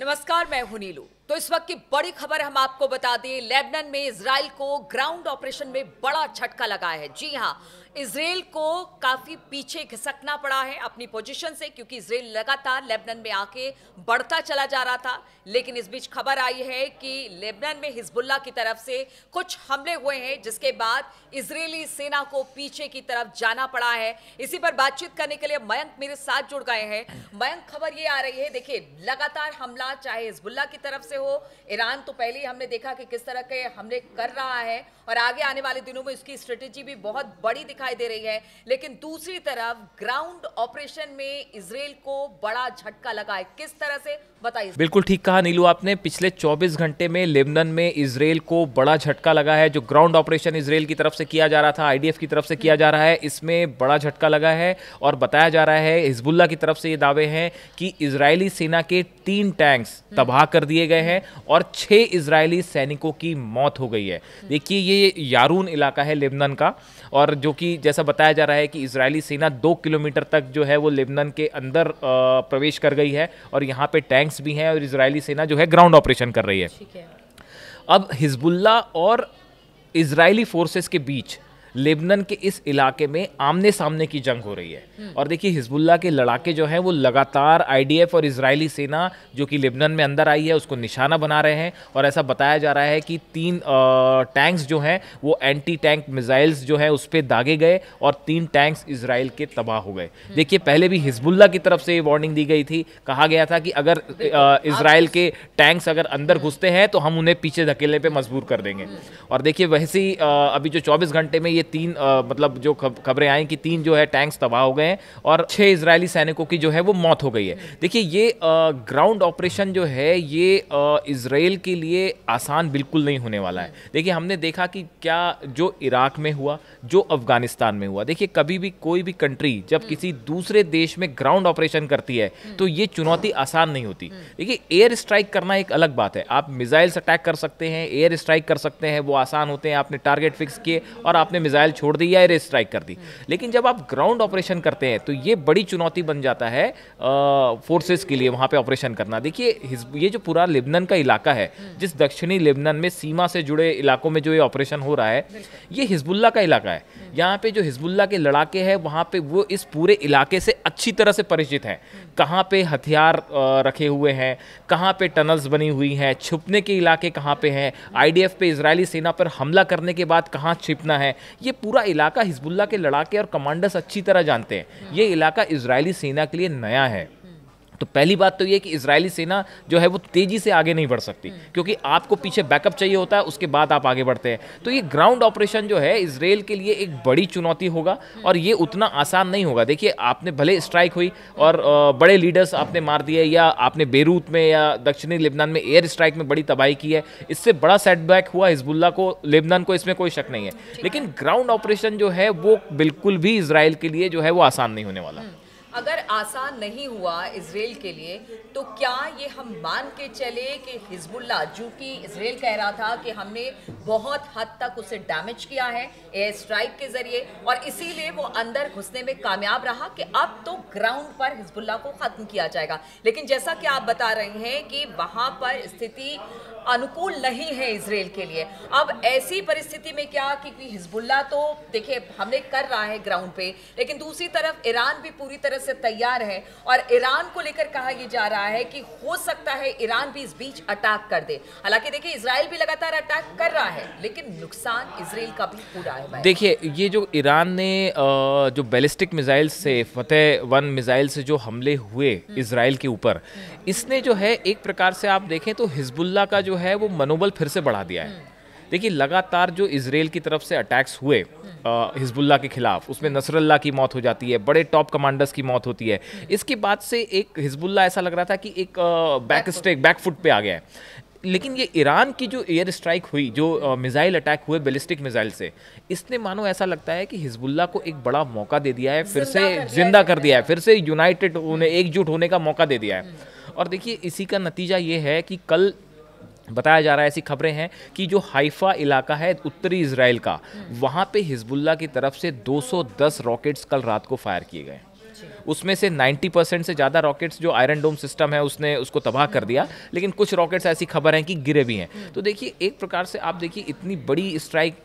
नमस्कार, मैं हूं नीलू। तो इस वक्त की बड़ी खबर हम आपको बता दें, लेबनान में इजराइल को ग्राउंड ऑपरेशन में बड़ा झटका लगा है। जी हां, इजराइल को काफी पीछे खिसकना पड़ा है अपनी पोजीशन से, क्योंकि इजराइल लगातार लेबनान में आके बढ़ता चला जा रहा था। लेकिन इस बीच खबर आई है कि लेबनान में हिजबुल्लाह की तरफ से कुछ हमले हुए हैं, जिसके बाद इजरायली सेना को पीछे की तरफ जाना पड़ा है। इसी पर बातचीत करने के लिए मयंक मेरे साथ जुड़ गए हैं। मयंक, खबर ये आ रही है, देखिए लगातार हमला चाहे हिजबुल्लाह की तरफ से हो, ईरान तो पहले ही हमने देखा कि किस तरह के हमले कर रहा है और आगे आने वाले दिनों में इसकी स्ट्रेटेजी भी बहुत बड़ी दिखाई दे रही है, लेकिन दूसरी तरफ ग्राउंड ऑपरेशन में इजराइल को बड़ा झटका लगा है। किस तरह से, बताइए। बिल्कुल ठीक कहा नीलू आपने, पिछले 24 घंटे में लेबनान में इजराइल को बड़ा झटका लगा है। जो ग्राउंड ऑपरेशन इजराइल की तरफ से किया जा रहा था, आईडीएफ की तरफ से किया जा रहा है, इसमें बड़ा झटका लगा है। और बताया जा रहा है हिजबुल्लाह की तरफ से ये दावे हैं कि इजरायली सेना के 3 टैंक्स तबाह कर दिए गए हैं और 6 इजरायली सैनिकों की मौत हो गई है। देखिए, ये यारून इलाका है लेबनान का, और जो कि जैसा बताया जा रहा है कि इजरायली सेना 2 किलोमीटर तक जो है वो लेबनान के अंदर प्रवेश कर गई है और यहाँ पे टैंक्स भी हैं और इजरायली सेना जो है ग्राउंड ऑपरेशन कर रही है। अब हिजबुल्लाह और इजरायली फोर्सेस के बीच लेबनान के इस इलाके में आमने सामने की जंग हो रही है। और देखिए, हिजबुल्लाह के लड़ाके जो हैं वो लगातार आईडीएफ और इजरायली सेना जो कि लेबनान में अंदर आई है उसको निशाना बना रहे हैं। और ऐसा बताया जा रहा है कि 3 टैंक्स जो हैं वो एंटी टैंक मिसाइल्स जो हैं उस पर दागे गए और 3 टैंक्स इजराइल के तबाह हो गए। देखिए, पहले भी हिजबुल्लाह की तरफ से ये वार्निंग दी गई थी, कहा गया था कि अगर इजराइल के टैंक्स अगर अंदर घुसते हैं तो हम उन्हें पीछे धकेलने पर मजबूर कर देंगे। और देखिए, वैसे ही अभी जो 24 घंटे में 3 मतलब जो खबरें आई कि 3 जो है टैंक्स तबाह हो गए हैं और 6 इजरायली सैनिकों की जो है वो मौत हो गई है। देखिए, ये ग्राउंड ऑपरेशन जो है ये इजराइल के लिए आसान बिल्कुल नहीं होने वाला है। देखिए, हमने देखा कि क्या जो इराक में हुआ, जो अफगानिस्तान में हुआ, देखिए कभी भी कोई भी कंट्री जब किसी दूसरे देश में ग्राउंड ऑपरेशन करती है तो ये चुनौती आसान नहीं होती। देखिए, एयर स्ट्राइक करना एक अलग बात है, आप मिसाइल्स अटैक कर सकते हैं, एयर स्ट्राइक कर सकते हैं, वो आसान होते हैं, आपने टारगेट फिक्स किए और आपने मिसाइल छोड़ दी या एयर स्ट्राइक कर दी। लेकिन जब आप ग्राउंड ऑपरेशन करते हैं तो ये बड़ी चुनौती बन जाता है फोर्सेस के लिए वहाँ पे ऑपरेशन करना। देखिए, ये जो पूरा लेबनान का इलाका है, जिस दक्षिणी लेबनान में सीमा से जुड़े इलाकों में जो ये ऑपरेशन हो रहा है, ये हिजबुल्लाह का इलाका है। यहाँ पे जो हिजबुल्लाह के लड़ाके हैं वहाँ पे वो इस पूरे इलाके से अच्छी तरह से परिचित हैं, कहाँ पे हथियार रखे हुए हैं, कहाँ पे टनल्स बनी हुई हैं, छुपने के इलाके कहाँ पे हैं, आईडीएफ पे इजरायली सेना पर हमला करने के बाद कहाँ छिपना है, ये पूरा इलाका हिजबुल्लाह के लड़ाके और कमांडर्स अच्छी तरह जानते हैं। ये इलाका इजरायली सेना के लिए नया है। तो पहली बात तो ये कि इजरायली सेना जो है वो तेज़ी से आगे नहीं बढ़ सकती, क्योंकि आपको पीछे बैकअप चाहिए होता है, उसके बाद आप आगे बढ़ते हैं। तो ये ग्राउंड ऑपरेशन जो है इजराइल के लिए एक बड़ी चुनौती होगा और ये उतना आसान नहीं होगा। देखिए, आपने भले स्ट्राइक हुई और बड़े लीडर्स आपने मार दिए, या आपने बेरूत में या दक्षिणी लेबनान में एयर स्ट्राइक में बड़ी तबाही की है, इससे बड़ा सेटबैक हुआ हिजबुल्लाह को, लेबनान को, इसमें कोई शक नहीं है। लेकिन ग्राउंड ऑपरेशन जो है वो बिल्कुल भी इजराइल के लिए जो है वो आसान नहीं होने वाला। अगर आसान नहीं हुआ इजराइल के लिए, तो क्या ये हम मान के चले कि हिजबुल्लाह, जो कि इजराइल कह रहा था कि हमने बहुत हद तक उसे डैमेज किया है एयर स्ट्राइक के जरिए और इसीलिए वो अंदर घुसने में कामयाब रहा, कि अब तो ग्राउंड पर हिजबुल्लाह को ख़त्म किया जाएगा? लेकिन जैसा कि आप बता रहे हैं कि वहाँ पर स्थिति अनुकूल नहीं है इजराइल के लिए। अब ऐसी परिस्थिति में क्या, क्योंकि हिजबुल्लाह तो देखिए हमले कर रहा है ग्राउंड पे, लेकिन दूसरी तरफ ईरान भी पूरी तरह से तैयार है और ईरान को लेकर कहा यह जा रहा है कि हो सकता है ईरान भी इस बीच अटैक कर दे। हालांकि देखिए, इजराइल भी लगातार अटैक कर रहा है, लेकिन नुकसान इजराइल का भी पूरा है। देखिए, ये जो ईरान ने जो बैलिस्टिक मिसाइल से, फतेह-1 मिसाइल से जो हमले हुए इजराइल के ऊपर, इसने जो है एक प्रकार से आप देखें तो हिजबुल्लाह का जो है वो मनोबल फिर से बढ़ा दिया है। देखिए, लगातार जो इजराइल की तरफ से अटैक्स हुए हिजबुल्लाह के खिलाफ, उसमें नसरल्ला की मौत हो जाती है, बड़े टॉप कमांडर्स की मौत होती है। इसके बाद से एक हिजबुल्लाह ऐसा लग रहा था कि एक बैक फुट पे आ गया है। लेकिन ये ईरान की जो एयर स्ट्राइक हुई, जो मिसाइल अटैक हुए बैलिस्टिक मिसाइल से, इसने मानो ऐसा लगता है कि हिजबुल्लाह को एक बड़ा मौका दे दिया है, फिर से जिंदा कर दिया है, फिर से यूनाइटेड होने, एकजुट होने का मौका दे दिया है। और देखिए, इसी का नतीजा ये है कि कल बताया जा रहा है, ऐसी खबरें हैं कि जो हाइफा इलाका है उत्तरी इजराइल का, वहाँ पे हिजबुल्लाह की तरफ से 210 रॉकेट्स कल रात को फायर किए गए। उसमें से 90% से ज़्यादा रॉकेट्स जो आयरन डोम सिस्टम है उसने उसको तबाह कर दिया, लेकिन कुछ रॉकेट्स ऐसी खबर हैं कि गिरे भी हैं। तो देखिए एक प्रकार से आप देखिए इतनी बड़ी स्ट्राइक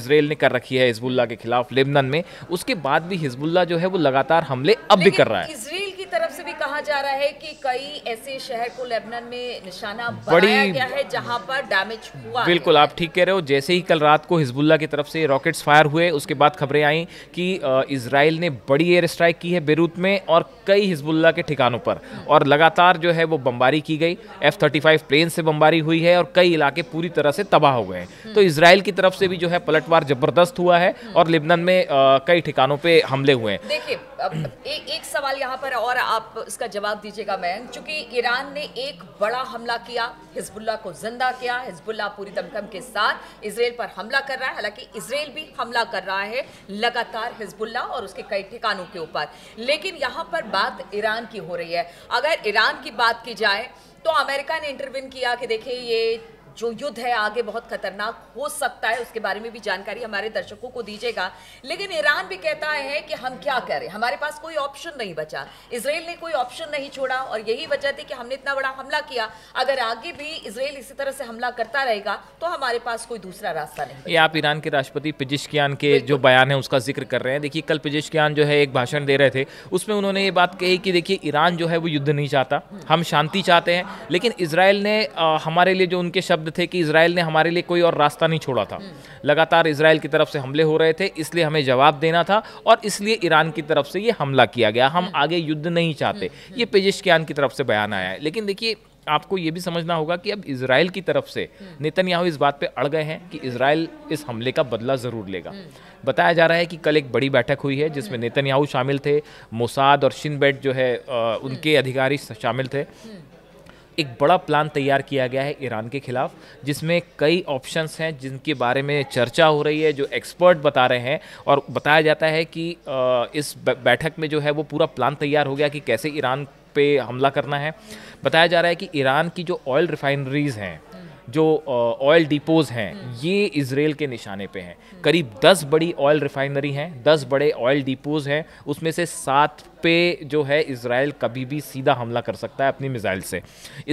इजराइल ने कर रखी है हिजबुल्लाह के खिलाफ लेबनान में, उसके बाद भी हिजबुल्लाह जो है वो लगातार हमले अब भी कर रहा है। इजराइल की तरफ से भी कहा जा रहा है कि कई ऐसे शहर को लेबनान में निशाना बनाया गया है जहां पर डैमेज हुआ। बिल्कुल आप ठीक कह रहे हो। जैसे ही कल रात को हिजबुल्लाह की तरफ से रॉकेट्स फायर हुए उसके बाद खबरें आई कि इजराइल ने बड़ी एयर स्ट्राइक की है बेरूत में और कई हिजबुल्लाह के ठिकानों पर, और लगातार जो है वो बमबारी की गई। F-35 प्लेन से बमबारी हुई है और कई इलाके पूरी तरह से तबाह हो गए। तो इजराइल की तरफ से भी जो है पलटवार जबरदस्त हुआ है और लेबनान में कई ठिकानों पे हमले हुए हैं। देखिए एक सवाल यहाँ पर और आप इसका जवाब दीजिएगा मैम, चूंकि ईरान ने एक बड़ा हमला किया, हिजबुल्लाह को जिंदा किया, हिजबुल्लाह पूरी दमखम के साथ इजराइल पर हमला कर रहा है, हालांकि इजराइल भी हमला कर रहा है लगातार हिजबुल्लाह और उसके कई ठिकानों के ऊपर। लेकिन यहाँ पर बात ईरान की हो रही है। अगर ईरान की बात की जाए तो अमेरिका ने इंटरवीन किया कि देखिए ये जो युद्ध है आगे बहुत खतरनाक हो सकता है, उसके बारे में भी जानकारी हमारे दर्शकों को दीजिएगा। लेकिन ईरान भी कहता है कि हम क्या करें, हमारे पास कोई ऑप्शन नहीं बचा, इजराइल ने कोई ऑप्शन नहीं छोड़ा और यही वजह थी कि हमने इतना बड़ा हमला किया, अगर आगे भी इजराइल इसी तरह से हमला करता रहेगा तो हमारे पास कोई दूसरा रास्ता नहीं। ये आप ईरान के राष्ट्रपति पेज़ेश्कियान के जो बयान है उसका जिक्र कर रहे हैं। देखिए कल पेज़ेश्कियान जो है एक भाषण दे रहे थे, उसमें उन्होंने ये बात कही कि देखिए ईरान जो है वो युद्ध नहीं चाहता, हम शांति चाहते हैं, लेकिन इजराइल ने हमारे लिए जो उनके शब्द थे कि इजराइल ने हमारे लिए कोई और रास्ता नहीं छोड़ा था, लगातार इजराइल की तरफ से हमले हो रहे थे, इसलिए हमें जवाब देना था और इसलिए ईरान की तरफ से ये हमला किया गया, हम आगे युद्ध नहीं चाहते। ये पेज़ेश्कियान की तरफ से बयान आया है। लेकिन देखिए आपको ये भी समझना होगा कि अब इजराइल की तरफ से नेतन्याहू इस बात पे अड़ गए हैं कि इजराइल इस हमले का बदला ज़रूर लेगा। बताया जा रहा है कि कल एक बड़ी बैठक हुई है जिसमें नेतन्याहू शामिल थे, मोसाद और शिनबेट जो है उनके अधिकारी शामिल थे। एक बड़ा प्लान तैयार किया गया है ईरान के खिलाफ, जिसमें कई ऑप्शंस हैं जिनके बारे में चर्चा हो रही है, जो एक्सपर्ट बता रहे हैं, और बताया जाता है कि इस बैठक में जो है वो पूरा प्लान तैयार हो गया कि कैसे ईरान पे हमला करना है। बताया जा रहा है कि ईरान की जो ऑयल रिफाइनरीज़ हैं, जो ऑयल डिपोज़ हैं, ये इजराइल के निशाने पे हैं। करीब 10 बड़ी ऑयल रिफाइनरी हैं, 10 बड़े ऑयल डिपोज़ हैं, उसमें से 7 पे जो है इजराइल कभी भी सीधा हमला कर सकता है अपनी मिसाइल से।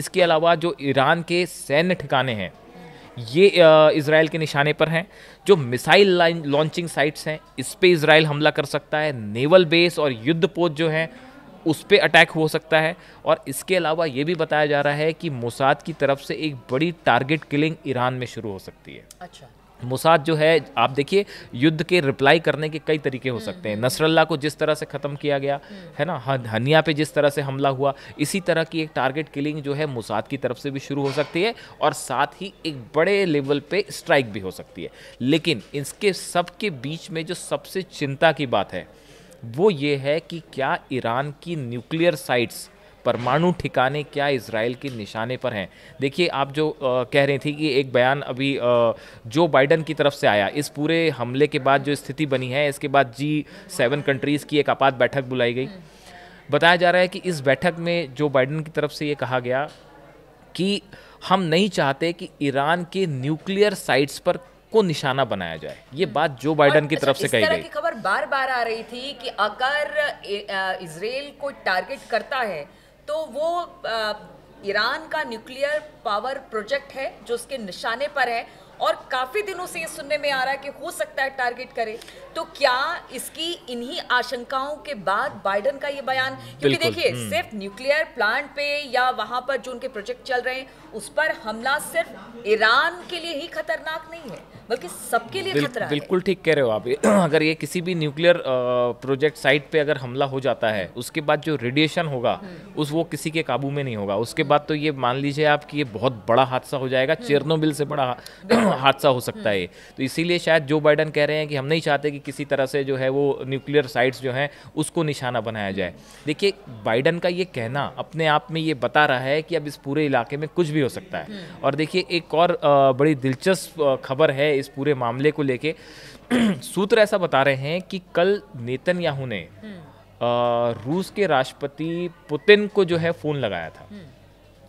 इसके अलावा जो ईरान के सैन्य ठिकाने हैं ये इजराइल के निशाने पर हैं, जो मिसाइल लॉन्चिंग साइट्स हैं इस पर इजराइल हमला कर सकता है, नेवल बेस और युद्ध पोत जो हैं उस पर अटैक हो सकता है। और इसके अलावा ये भी बताया जा रहा है कि मोसाद की तरफ से एक बड़ी टारगेट किलिंग ईरान में शुरू हो सकती है। अच्छा, मोसाद जो है आप देखिए युद्ध के रिप्लाई करने के कई तरीके हो सकते हैं। नसरल्ला को जिस तरह से ख़त्म किया गया है ना, हनिया पे जिस तरह से हमला हुआ, इसी तरह की एक टारगेट किलिंग जो है मोसाद की तरफ से भी शुरू हो सकती है और साथ ही एक बड़े लेवल पे स्ट्राइक भी हो सकती है। लेकिन इसके सब के बीच में जो सबसे चिंता की बात है वो ये है कि क्या ईरान की न्यूक्लियर साइट्स, परमाणु ठिकाने क्या इजराइल के निशाने पर हैं। देखिए आप जो कह रही थी कि एक बयान अभी जो बाइडन की तरफ से आया इस पूरे हमले के बाद, जो स्थिति बनी है इसके बाद G7 कंट्रीज़ की एक आपात बैठक बुलाई गई। बताया जा रहा है कि इस बैठक में जो बाइडन की तरफ से ये कहा गया कि हम नहीं चाहते कि ईरान के न्यूक्लियर साइट्स पर को निशाना बनाया जाए। ये बात जो बाइडन की तरफ से कही गई। खबर बार बार आ रही थी कि अगर इजराइल को टारगेट करता है तो वो ईरान का न्यूक्लियर पावर प्रोजेक्ट है जो उसके निशाने पर है, और काफ़ी दिनों से ये सुनने में आ रहा है कि हो सकता है टारगेट करे। तो क्या इसकी इन्हीं आशंकाओं के बाद बाइडन का ये बयान, क्योंकि देखिए सिर्फ न्यूक्लियर प्लांट पे या वहाँ पर जो उनके प्रोजेक्ट चल रहे हैं उस पर हमला सिर्फ ईरान के लिए ही खतरनाक नहीं है बल्कि सबके लिए खतरा है। बिल्कुल ठीक कह रहे हो आप। अगर ये किसी भी न्यूक्लियर प्रोजेक्ट साइट पर अगर हमला हो जाता है उसके बाद जो रेडिएशन होगा उस वो किसी के काबू में नहीं होगा। उसके बाद तो ये मान लीजिए आप कि ये बहुत बड़ा हादसा हो जाएगा, चेरनोबिल से बड़ा हादसा हो सकता है। तो इसीलिए शायद जो बाइडन कह रहे हैं कि हम नहीं चाहते कि किसी तरह से जो है वो न्यूक्लियर साइट्स जो हैं उसको निशाना बनाया जाए। देखिए बाइडन का ये कहना अपने आप में ये बता रहा है कि अब इस पूरे इलाके में कुछ भी हो सकता है। और देखिए एक और बड़ी दिलचस्प खबर है इस पूरे मामले को लेके। सूत्र ऐसा बता रहे हैं कि कल नेतन्याहू ने रूस के राष्ट्रपति पुतिन को जो है फ़ोन लगाया था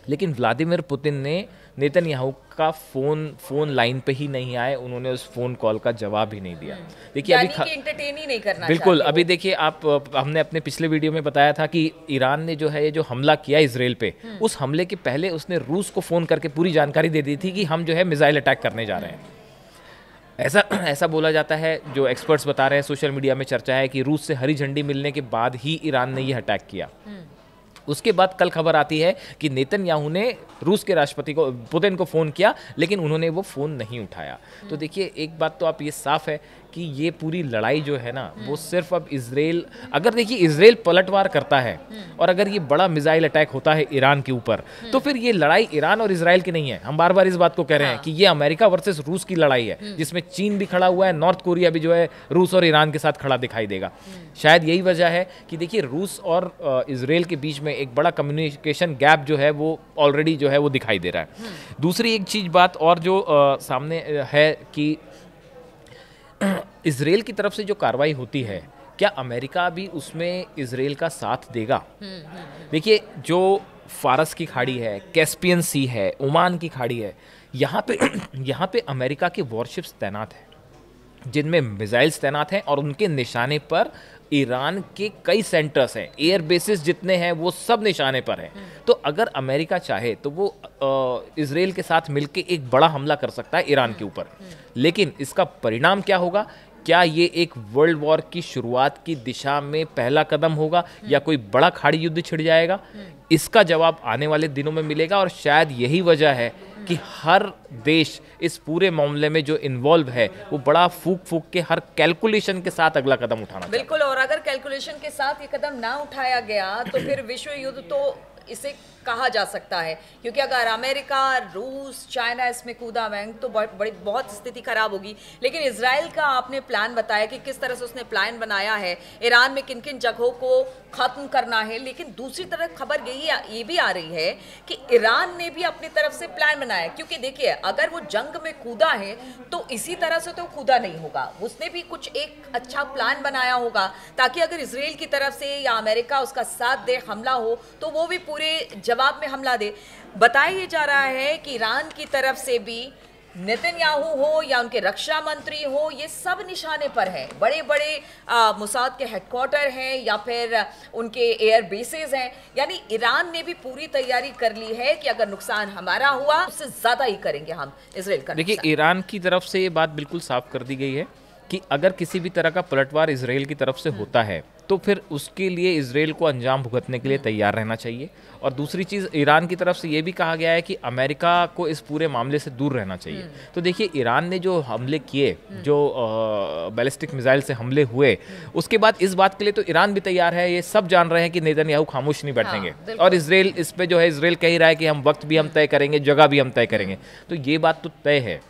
लेकिन व्लादिमीर पुतिन ने नेतन्याहू का फ़ोन लाइन पे ही नहीं आए, उन्होंने उस फ़ोन कॉल का जवाब ही नहीं दिया। देखिए अभी एंटरटेन ही नहीं करना बिल्कुल। अभी देखिए आप, हमने अपने पिछले वीडियो में बताया था कि ईरान ने जो है ये जो हमला किया इसराइल पे, उस हमले के पहले उसने रूस को फ़ोन करके पूरी जानकारी दे दी थी कि हम जो है मिज़ाइल अटैक करने जा रहे हैं। ऐसा बोला जाता है, जो एक्सपर्ट्स बता रहे हैं, सोशल मीडिया में चर्चा है कि रूस से हरी झंडी मिलने के बाद ही ईरान ने यह अटैक किया। उसके बाद कल खबर आती है कि नेतन्याहू ने रूस के राष्ट्रपति को पुतिन को फ़ोन किया, लेकिन उन्होंने वो फ़ोन नहीं उठाया। तो देखिए एक बात तो आप ये साफ है कि ये पूरी लड़ाई जो है ना वो सिर्फ अब इजराइल, अगर देखिए इजराइल पलटवार करता है और अगर ये बड़ा मिसाइल अटैक होता है ईरान के ऊपर, तो फिर ये लड़ाई ईरान और इजराइल की नहीं है। हम बार बार इस बात को कह रहे हैं कि ये अमेरिका वर्सेस रूस की लड़ाई है, जिसमें चीन भी खड़ा हुआ है, नॉर्थ कोरिया भी जो है रूस और ईरान के साथ खड़ा दिखाई देगा। शायद यही वजह है कि देखिए रूस और इजराइल के बीच में एक बड़ा कम्युनिकेशन गैप जो है वो ऑलरेडी जो है वो दिखाई दे रहा है। दूसरी एक चीज़ बात और जो सामने है कि इजराइल की तरफ से जो कार्रवाई होती है, क्या अमेरिका भी उसमें इजराइल का साथ देगा? देखिए जो फारस की खाड़ी है, कैस्पियन सी है, ओमान की खाड़ी है, यहाँ पे अमेरिका के वॉरशिप्स तैनात हैं, जिनमें मिसाइल्स तैनात हैं और उनके निशाने पर ईरान के कई सेंटर्स हैं, एयर बेसिस जितने हैं वो सब निशाने पर हैं। तो अगर अमेरिका चाहे तो वो इजराइल के साथ मिलकर एक बड़ा हमला कर सकता है ईरान के ऊपर, लेकिन इसका परिणाम क्या होगा? क्या ये एक वर्ल्ड वॉर की शुरुआत की दिशा में पहला कदम होगा या कोई बड़ा खाड़ी युद्ध छिड़ जाएगा? इसका जवाब आने वाले दिनों में मिलेगा। और शायद यही वजह है कि हर देश इस पूरे मामले में जो इन्वॉल्व है वो बड़ा फूक के हर कैलकुलेशन के साथ अगला कदम उठाना बिल्कुल। और अगर कैलकुलेशन के साथ ये कदम ना उठाया गया तो फिर विश्व युद्ध तो इसे कहा जा सकता है, क्योंकि अगर अमेरिका, रूस, चाइना इसमें कूदा बैंक तो बहुत स्थिति खराब होगी। लेकिन इजराइल का आपने प्लान बताया कि किस तरह से उसने प्लान बनाया है ईरान में किन किन जगहों को ख़त्म करना है, लेकिन दूसरी तरफ खबर यही भी आ रही है कि ईरान ने भी अपनी तरफ से प्लान बनाया, क्योंकि देखिए अगर वो जंग में कूदा है तो इसी तरह से तो कूदा नहीं होगा, उसने भी कुछ एक अच्छा प्लान बनाया होगा ताकि अगर इसराइल की तरफ से या अमेरिका उसका साथ दे, हमला हो तो वो भी पूरे जवाब में हमला दे। बताया जा रहा है कि ईरान की तरफ से भी नेतन्याहू हो या उनके रक्षा मंत्री हो, ये सब निशाने पर हैं। बड़े बड़े मोसाद के हेडक्वार्टर हैं या फिर उनके एयर बेसेस हैं, यानी ईरान ने भी पूरी तैयारी कर ली है कि अगर नुकसान हमारा हुआ उससे ज़्यादा ही करेंगे हम इसराइल का। देखिए ईरान की तरफ से ये बात बिल्कुल साफ कर दी गई है कि अगर किसी भी तरह का पलटवार इसराइल की तरफ से होता है तो फिर उसके लिए इसराइल को अंजाम भुगतने के लिए तैयार रहना चाहिए। और दूसरी चीज़, ईरान की तरफ से ये भी कहा गया है कि अमेरिका को इस पूरे मामले से दूर रहना चाहिए। तो देखिए ईरान ने जो हमले किए, जो बैलिस्टिक मिसाइल से हमले हुए, उसके बाद इस बात के लिए तो ईरान भी तैयार है। ये सब जान रहे हैं कि नेतन्याहू खामोश नहीं बैठेंगे और इसराइल इस पर जो है, इसराइल कह ही रहा है कि हम वक्त भी हम तय करेंगे, जगह भी हम तय करेंगे। तो ये बात तो तय है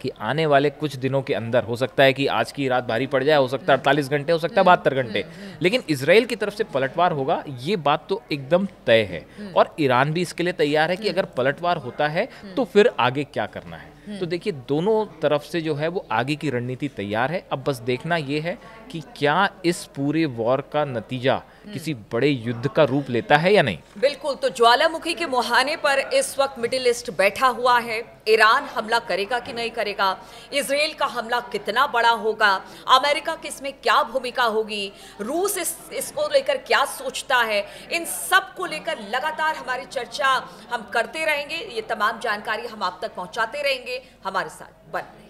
कि आने वाले कुछ दिनों के अंदर हो सकता है कि आज की रात भारी पड़ जाए, हो सकता है 48 घंटे, हो सकता है 72 घंटे, लेकिन इसराइल की तरफ से पलटवार होगा, ये बात तो एकदम तय है। और ईरान भी इसके लिए तैयार है कि अगर पलटवार होता है तो फिर आगे क्या करना है। तो देखिए दोनों तरफ से जो है वो आगे की रणनीति तैयार है। अब बस देखना ये है कि क्या इस पूरे वॉर का नतीजा किसी बड़े युद्ध का रूप लेता है या नहीं। बिल्कुल। तो ज्वालामुखी के मुहाने पर इस वक्त मिडिल ईस्ट बैठा हुआ है। ईरान हमला करेगा कि नहीं करेगा, इसराइल का हमला कितना बड़ा होगा, अमेरिका की इसमें क्या भूमिका होगी, रूस इसको लेकर क्या सोचता है, इन सब को लेकर लगातार हमारी चर्चा हम करते रहेंगे। ये तमाम जानकारी हम आप तक पहुंचाते रहेंगे। हमारे साथ बने रहें।